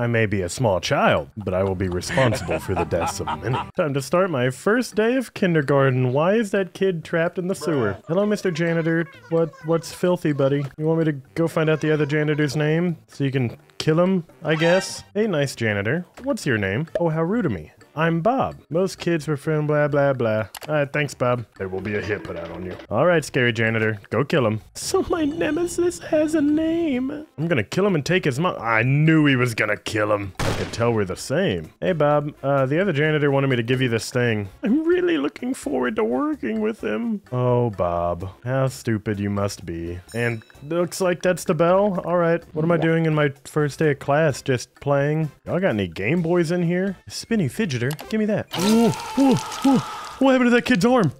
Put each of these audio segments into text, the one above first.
I may be a small child, but I will be responsible for the deaths of many. Time to start my first day of kindergarten. Why is that kid trapped in the sewer? Hello, Mr. Janitor. What's filthy, buddy? You want me to go find out the other janitor's name so you can kill him, I guess? Hey, nice janitor. What's your name? Oh, how rude of me. I'm Bob. Most kids prefer blah, blah, blah. All right, thanks, Bob. There will be a hit put out on you. All right, scary janitor, go kill him. So my nemesis has a name. I'm gonna kill him and take his mom. I knew he was gonna kill him. I could tell we're the same. Hey, Bob, the other janitor wanted me to give you this thing. I'm really looking forward to working with him. Oh, Bob, how stupid you must be. And looks like that's the bell. All right, what am I doing in my first day of class? Just playing? Y'all got any Game Boys in here? Spinny fidget. Give me that. Ooh, ooh, ooh. What happened to that kid's arm?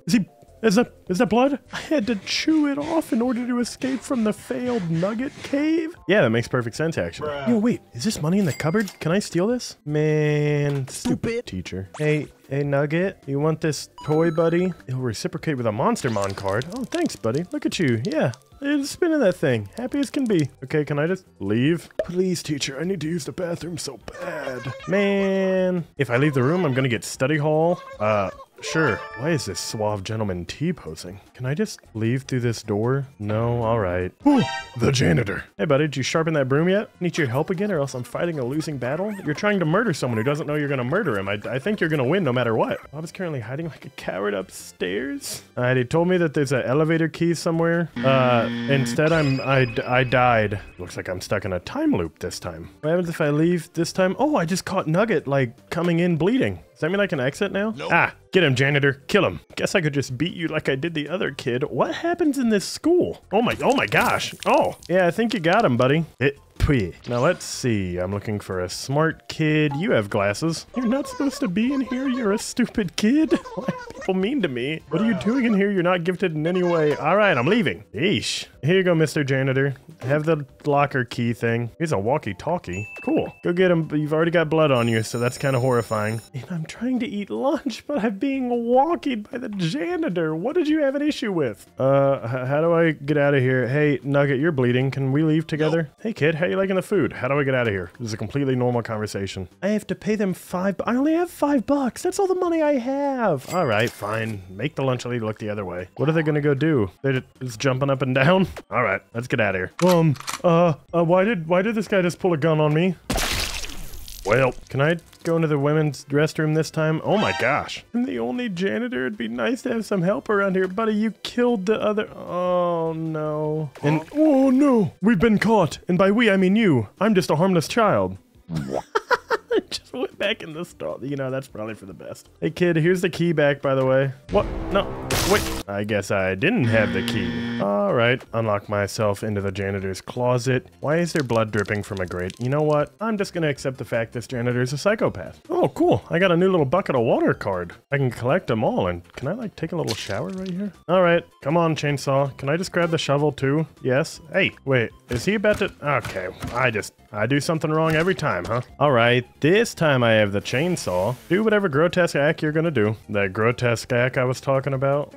Is that blood? I had to chew it off in order to escape from the failed nugget cave? Yeah, that makes perfect sense, actually. Bruh. Yo, wait, is this money in the cupboard? Can I steal this? Man, stupid teacher. Hey, Nugget, you want this toy, buddy? It'll reciprocate with a Monster Mon card. Oh, thanks, buddy. Look at you. Yeah. It's spinning that thing. Happy as can be. Okay, can I just leave? Please, teacher, I need to use the bathroom so bad. Man. If I leave the room, I'm gonna get study hall. Sure. Why is this suave gentleman T-posing? Can I just leave through this door? No, all right. Ooh, the janitor. Hey, buddy, did you sharpen that broom yet? Need your help again, or else I'm fighting a losing battle? You're trying to murder someone who doesn't know you're gonna murder him. I think you're gonna win no matter what. I was currently hiding like a coward upstairs. All right, he told me that there's an elevator key somewhere. Instead, I died. Looks like I'm stuck in a time loop this time. What happens if I leave this time? Oh, I just caught Nugget, like, coming in bleeding. Does that mean I can exit now? Nope. Ah, get him, janitor. Kill him. Guess I could just beat you like I did the other kid. What happens in this school? Oh my gosh. Oh, yeah, I think you got him, buddy. Now let's see. I'm looking for a smart kid. You have glasses. You're not supposed to be in here. You're a stupid kid. Why are people mean to me? What are you doing in here? You're not gifted in any way. All right, I'm leaving. Eesh. Here you go, Mr. Janitor. Have the locker key thing. Here's a walkie-talkie. Cool. Go get him. You've already got blood on you, so that's kind of horrifying. And I'm trying to eat lunch, but I'm being walkied by the janitor. What did you have an issue with? How do I get out of here? Hey, Nugget, you're bleeding. Can we leave together? Hey, kid, how you liking the food? How do I get out of here? This is a completely normal conversation. I have to pay them I only have $5. That's all the money I have. All right, fine. Make the lunch lady look the other way. What are they gonna go do? They're just jumping up and down? All right, let's get out of here. Why did this guy just pull a gun on me? Well, can I go into the women's restroom this time? Oh my gosh. I'm the only janitor. It'd be nice to have some help around here. Buddy, you killed the other... Oh no. And oh no, we've been caught. And by we, I mean you. I'm just a harmless child. I just went back in the stall. You know, that's probably for the best. Hey kid, here's the key back, by the way. What? No, wait. I guess I didn't have the key. All right, unlock myself into the janitor's closet. Why is there blood dripping from a grate? You know what? I'm just gonna accept the fact this janitor is a psychopath. Oh, cool. I got a new little bucket of water card. I can collect them all, and can I like take a little shower right here? All right, come on, chainsaw. Can I just grab the shovel too? Yes. Hey, wait, is he about to? Okay, I do something wrong every time, huh? All right, this time I have the chainsaw. Do whatever grotesque act you're gonna do. That grotesque act I was talking about?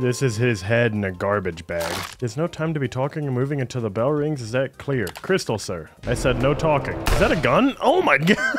This is his head in a garbage bag. There's no time to be talking or moving until the bell rings. Is that clear? Crystal, sir. I said no talking. Is that a gun? Oh my god.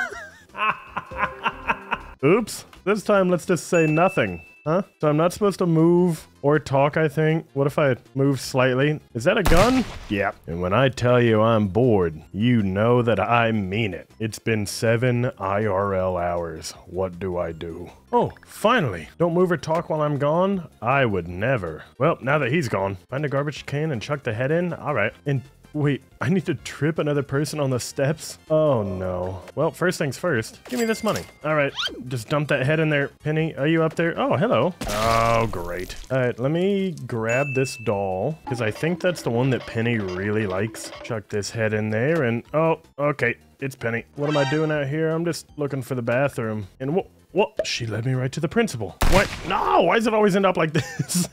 Oops. This time, let's just say nothing. Huh? So I'm not supposed to move or talk, I think. What if I move slightly? Is that a gun? Yeah. And when I tell you I'm bored, you know that I mean it. It's been 7 IRL hours. What do I do? Oh, finally. Don't move or talk while I'm gone? I would never. Well, now that he's gone, find a garbage can and chuck the head in. All right. And wait, I need to trip another person on the steps? Oh no. Well, first things first, give me this money. All right, just dump that head in there. Penny, are you up there? Oh, hello. Oh, great. All right, let me grab this doll because I think that's the one that Penny really likes. Chuck this head in there and, oh, okay, it's Penny. What am I doing out here? I'm just looking for the bathroom. And what? She led me right to the principal. What? No, why does it always end up like this?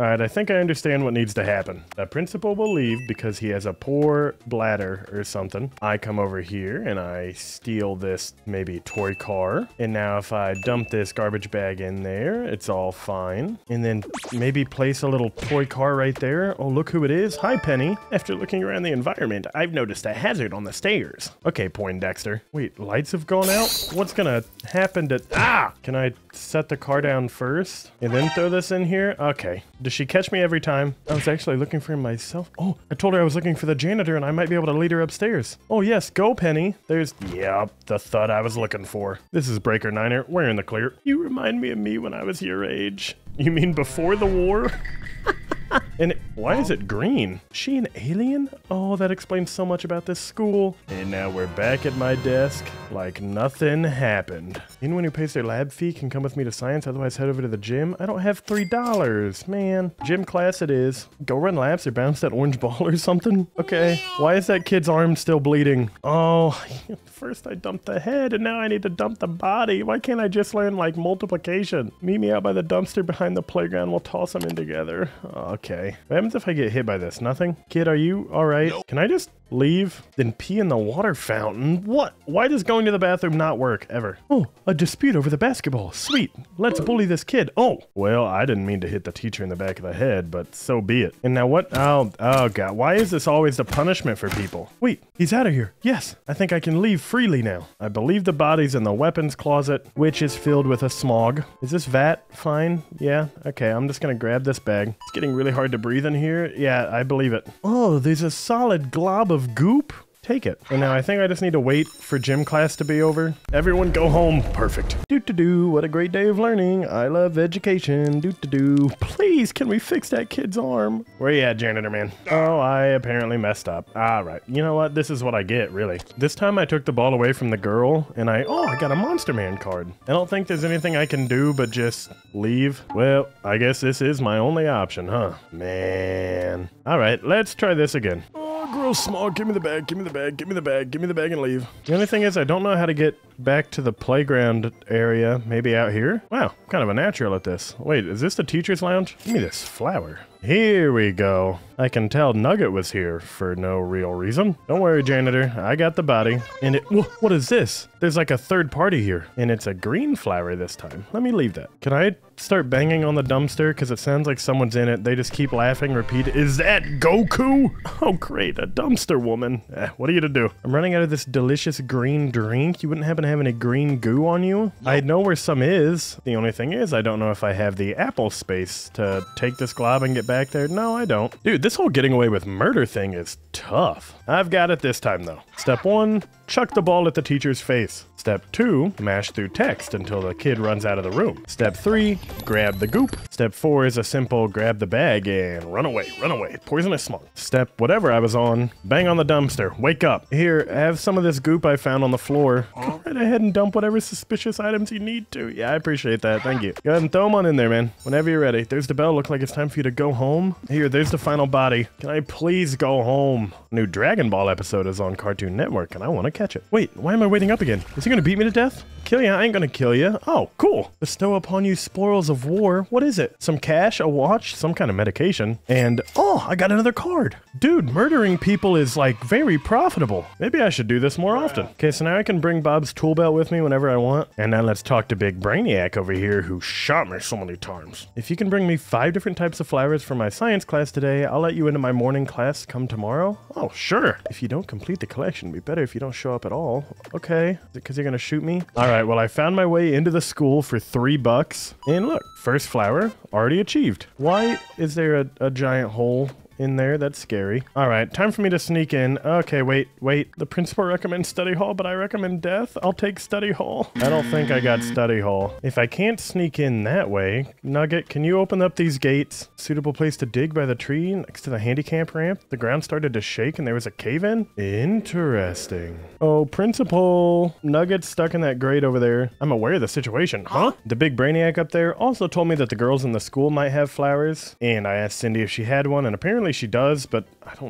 Alright, I think I understand what needs to happen. The principal will leave because he has a poor bladder or something. I come over here and I steal this maybe toy car. And now if I dump this garbage bag in there, it's all fine. And then maybe place a little toy car right there. Oh, look who it is. Hi, Penny. After looking around the environment, I've noticed a hazard on the stairs. Okay, Poindexter. Wait, lights have gone out? What's gonna happen to... Ah! Can I set the car down first and then throw this in here? Okay. Does she catch me every time? I was actually looking for him myself. Oh, I told her I was looking for the janitor and I might be able to lead her upstairs. Oh yes, go Penny. There's, yep, the thud I was looking for. This is Breaker Niner, we're in the clear. You remind me of me when I was your age. You mean before the war? And why is it green? Is she an alien? Oh, that explains so much about this school. And now we're back at my desk like nothing happened. Anyone who pays their lab fee can come with me to science, otherwise head over to the gym. I don't have $3, man. Gym class it is. Go run laps or bounce that orange ball or something. Okay, why is that kid's arm still bleeding? Oh, first I dumped the head and now I need to dump the body. Why can't I just learn like multiplication? Meet me out by the dumpster behind the playground. We'll toss them in together. Okay. What happens if I get hit by this? Nothing? Kid, are you all right? Nope. Can I just leave? Then pee in the water fountain? What? Why does going to the bathroom not work ever? Oh, a dispute over the basketball. Sweet. Let's bully this kid. Oh, well, I didn't mean to hit the teacher in the back of the head, but so be it. And now what? Oh God. Why is this always the punishment for people? Wait, he's out of here. Yes, I think I can leave freely now. I believe the body's in the weapons closet, which is filled with a smog. Is this vat fine? Yeah. Okay. I'm just going to grab this bag. It's getting really hard to breathe in here. Yeah, I believe it. Oh, there's a solid glob of goop. Take it. And now I think I just need to wait for gym class to be over. Everyone go home. Perfect. Do-do-do. What a great day of learning. I love education. Do-do-do. Please, can we fix that kid's arm? Where you at, janitor man? Oh, I apparently messed up. All right. You know what? This is what I get, really. This time I took the ball away from the girl and I got a Monster Man card. I don't think there's anything I can do but just leave. Well, I guess this is my only option, huh? Man. All right. Let's try this again. Gross smog, give me the bag, give me the bag, give me the bag, give me the bag and leave. The only thing is I don't know how to get back to the playground area, maybe out here? Wow, kind of a natural at this. Wait, is this the teacher's lounge? Give me this flower. Here we go. I can tell Nugget was here for no real reason. Don't worry, janitor. I got the body. And what is this? There's like a third party here. And it's a green flower this time. Let me leave that. Can I start banging on the dumpster? Because it sounds like someone's in it. They just keep laughing, repeat. Is that Goku? Oh, great. A dumpster woman. What are you to do? I'm running out of this delicious green drink. You wouldn't happen to have any green goo on you? I know where some is. The only thing is, I don't know if I have the apple space to take this glob and get back there. No, I don't. Dude, this whole getting away with murder thing is tough. I've got it this time though. Step 1, chuck the ball at the teacher's face. Step 2, mash through text until the kid runs out of the room. Step 3, grab the goop. Step 4 is a simple grab the bag and run away, poisonous smog. Step whatever I was on, bang on the dumpster, wake up. Here, have some of this goop I found on the floor. Go right ahead and dump whatever suspicious items you need to. Yeah, I appreciate that, thank you. Go ahead and throw them on in there, man. Whenever you're ready. There's the bell, look like it's time for you to go home. Here, there's the final body. Can I please go home? New Dragon Ball episode is on Cartoon Network and I want to catch it. Wait, why am I waiting up again? Is he gonna beat me to death? Kill ya, I ain't gonna kill ya. Oh, cool. Bestow upon you spoils of war. What is it? Some cash, a watch, some kind of medication, and oh, I got another card. Dude, murdering people is like very profitable. Maybe I should do this more often. Okay, so now I can bring Bob's tool belt with me whenever I want. And now let's talk to Big Brainiac over here who shot me so many times. If you can bring me 5 different types of flowers for my science class today, I'll let you into my morning class come tomorrow. Oh, sure. If you don't complete the collection, it'd be better if you don't show up at all. Okay, is it 'cause you're gonna shoot me? All right, well, I found my way into the school for $3. And look, first flower already achieved. Why is there a giant hole in there? That's scary. All right, time for me to sneak in. Okay, wait. The principal recommends study hall, but I recommend death. I'll take study hall. I don't think I got study hall. If I can't sneak in that way, Nugget, can you open up these gates? Suitable place to dig by the tree next to the handicap ramp. The ground started to shake and there was a cave-in. Interesting. Oh, principal. Nugget's stuck in that grate over there. I'm aware of the situation. Huh? The Big Brainiac up there also told me that the girls in the school might have flowers. And I asked Cindy if she had one, and apparently she does, but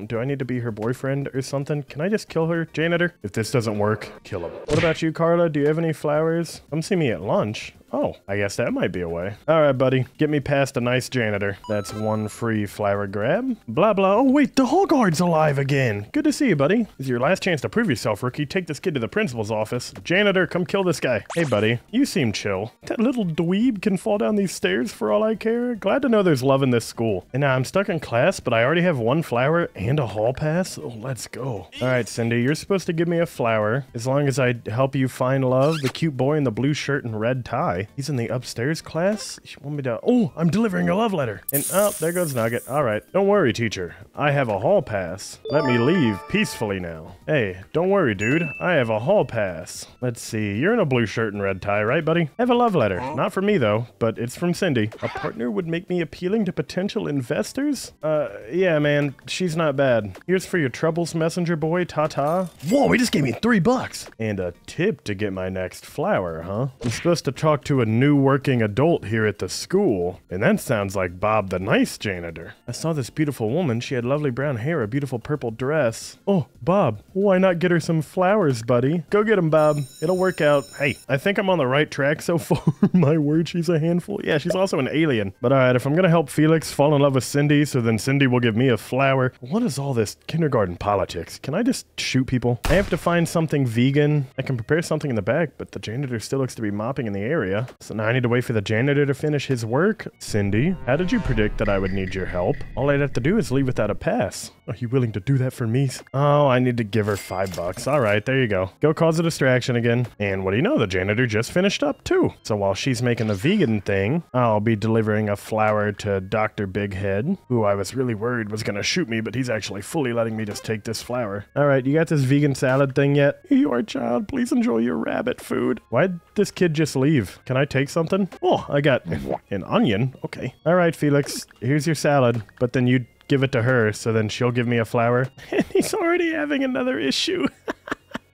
do I need to be her boyfriend or something? Can I just kill her, janitor? If this doesn't work, kill him. What about you, Carla? Do you have any flowers? Come see me at lunch. Oh, I guess that might be a way. All right, buddy. Get me past a nice janitor. That's one free flower grab. Blah, blah. Oh, wait, the hall guard's alive again. Good to see you, buddy. This is your last chance to prove yourself, rookie. Take this kid to the principal's office. Janitor, come kill this guy. Hey, buddy. You seem chill. That little dweeb can fall down these stairs for all I care. Glad to know there's love in this school. And now I'm stuck in class, but I already have one flower and a hall pass. Oh, let's go. All right, Cindy, you're supposed to give me a flower. As long as I help you find love, the cute boy in the blue shirt and red tie. He's in the upstairs class. You want me to... Oh, I'm delivering a love letter. And oh, there goes Nugget. All right. Don't worry, teacher. I have a hall pass. Let me leave peacefully now. Hey, don't worry, dude. I have a hall pass. Let's see. You're in a blue shirt and red tie, right, buddy? I have a love letter. Not for me, though, but it's from Cindy. A partner would make me appealing to potential investors? Yeah, man. She's not bad. Here's for your troubles, messenger boy. Ta-ta. Whoa, he just gave me $3. And a tip to get my next flower, huh? I'm supposed to talk to a new working adult here at the school. And that sounds like Bob the nice janitor. I saw this beautiful woman. She had lovely brown hair, a beautiful purple dress. Oh, Bob, why not get her some flowers, buddy? Go get them, Bob. It'll work out. Hey, I think I'm on the right track so far. My word, she's a handful. Yeah, she's also an alien. But all right, if I'm gonna help Felix fall in love with Cindy, so then Cindy will give me a flower. What is all this kindergarten politics? Can I just shoot people? I have to find something vegan. I can prepare something in the back, but the janitor still looks to be mopping in the area. So now I need to wait for the janitor to finish his work. Cindy, how did you predict that I would need your help? All I'd have to do is leave without a pass. Are you willing to do that for me? Oh, I need to give her $5. All right, there you go. Go cause a distraction again. And what do you know? The janitor just finished up too. So while she's making the vegan thing, I'll be delivering a flower to Dr. Big Head, who I was really worried was gonna shoot me, but he's actually fully letting me just take this flower. All right, you got this vegan salad thing yet? Here you are, child. Please enjoy your rabbit food. Why'd this kid just leave? Can I take something? Oh, I got an onion. Okay. All right, Felix, here's your salad, but then you give it to her, so then she'll give me a flower. And he's already having another issue.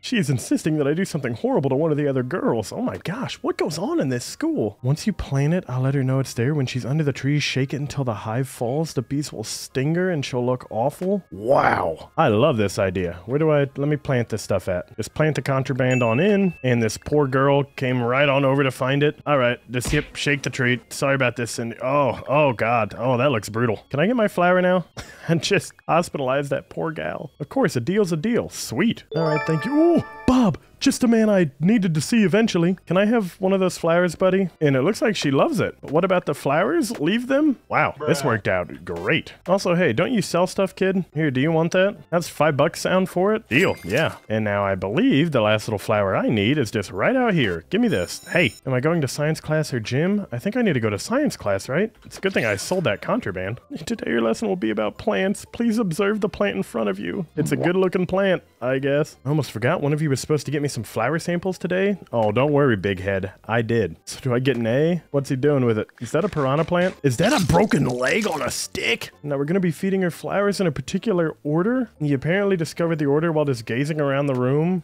She's insisting that I do something horrible to one of the other girls. Oh my gosh, what goes on in this school? Once you plant it, I'll let her know it's there. When she's under the tree, shake it until the hive falls. The bees will sting her and she'll look awful. Wow. I love this idea. Where do I... Let me plant this stuff at. Just plant the contraband on in, and this poor girl came right on over to find it. All right, just shake the tree. Sorry about this. And oh God. Oh, that looks brutal. Can I get my flower now? And just hospitalize that poor gal. Of course, a deal's a deal. Sweet. All right, thank you. Ooh. Bob, just a man I needed to see eventually. Can I have one of those flowers, buddy? And it looks like she loves it. But what about the flowers? Leave them? Wow, this worked out great. Also, hey, don't you sell stuff, kid? Here, do you want that? That's $5 sound for it? Deal, yeah. And now I believe the last little flower I need is just right out here. Give me this. Hey, am I going to science class or gym? I think I need to go to science class, right? It's a good thing I sold that contraband. Today your lesson will be about plants. Please observe the plant in front of you. It's a good-looking plant, I guess. I almost forgot one of you was supposed to get me some flower samples today. Oh, don't worry, Big Head. I did. So do I get an A? What's he doing with it? Is that a piranha plant? Is that a broken leg on a stick? Now we're going to be feeding her flowers in a particular order. He apparently discovered the order while just gazing around the room.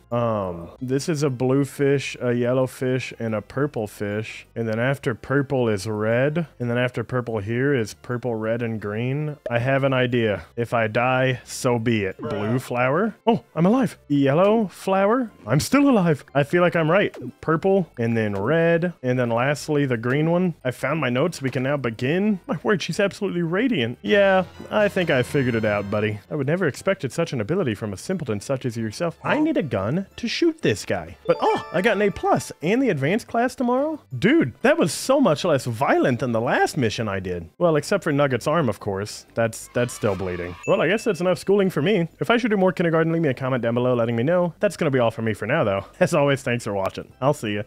This is a blue fish, a yellow fish, and a purple fish. And then after purple is red. And then after purple here is purple, red, and green. I have an idea. If I die, so be it. Blue flower. Oh, I'm alive. Yellow flower. I'm still alive. I feel like I'm right. Purple and then red. And then lastly, the green one. I found my notes. We can now begin. My word, she's absolutely radiant. Yeah, I think I figured it out, buddy. I would never expected such an ability from a simpleton such as yourself. I need a gun to shoot this guy. But oh, I got an A+ and the advanced class tomorrow. Dude, that was so much less violent than the last mission I did. Well, except for Nugget's arm, of course. That's still bleeding. Well, I guess that's enough schooling for me. If I should do more kindergarten, leave me a comment down below letting me know. That's going to be all for me for now, though. As always, thanks for watching. I'll see you